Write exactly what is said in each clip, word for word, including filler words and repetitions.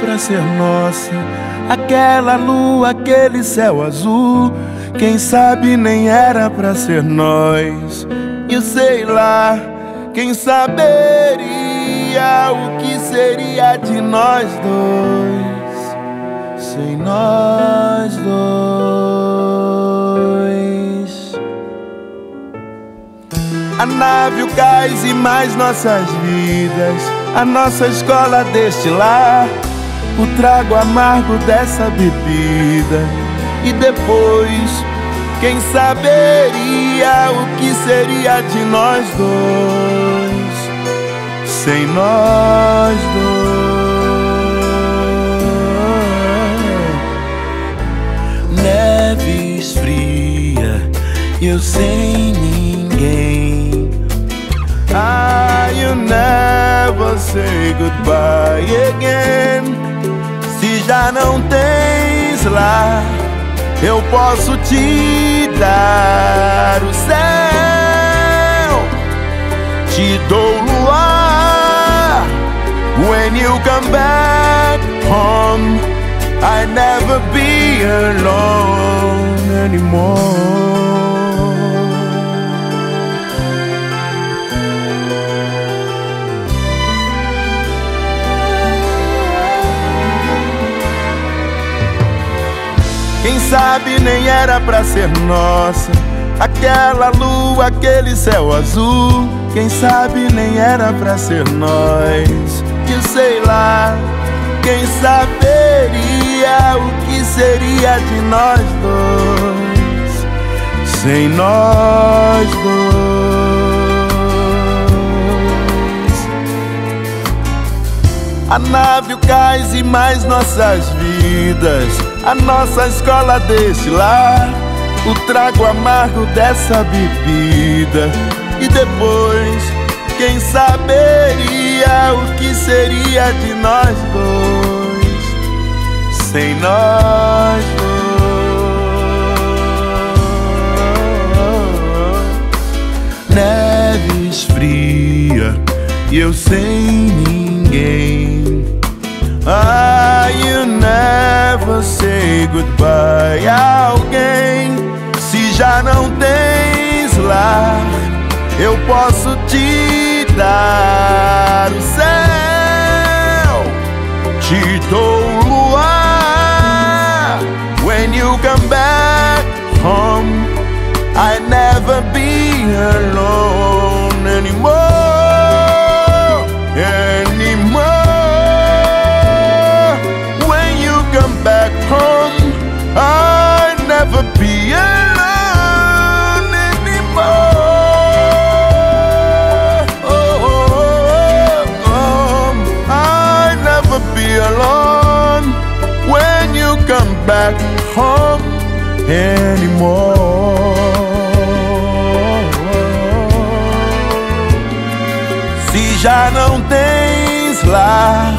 pra ser nossa. Aquela lua, aquele céu azul, quem sabe nem era pra ser nós. E sei lá, quem saberia o que seria de nós dois, sem nós dois. A nave, o gás e mais nossas vidas, a nossa escola deste lar, o trago amargo dessa bebida. E depois, quem saberia o que seria de nós dois, sem nós dois. Neve esfria, eu sem ninguém. Ah, you never say goodbye again. Se já não tens lá, eu posso te dar o céu, te dou o luar. When you come back home, I'll never be alone anymore. Quem sabe nem era pra ser nossa, aquela lua, aquele céu azul, quem sabe nem era pra ser nós. Que sei lá, quem saberia o que seria de nós dois, sem nós dois. A nave, o cais e mais nossas vidas, a nossa escola deste lar, o trago amargo dessa bebida. E depois, quem saberia o que seria de nós dois, sem nós dois. Neve esfria e eu sem ninguém. Ah, you never say goodbye a alguém. Se já não tens lá, eu posso te dar o céu, te dou o luar. When you come back home, I'll never be alone anymore, anymore. I'll never be alone anymore. Oh, oh, oh, oh. I'll never be alone when you come back home anymore. Se já não tens lar,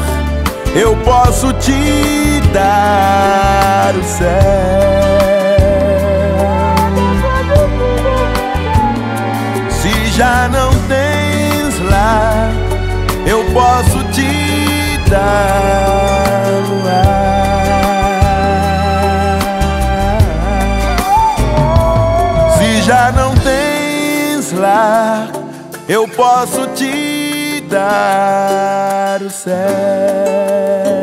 eu posso te dar o céu, se já não tens lá, eu posso te dar o ar. Se já não tens lá, eu posso te dar o céu.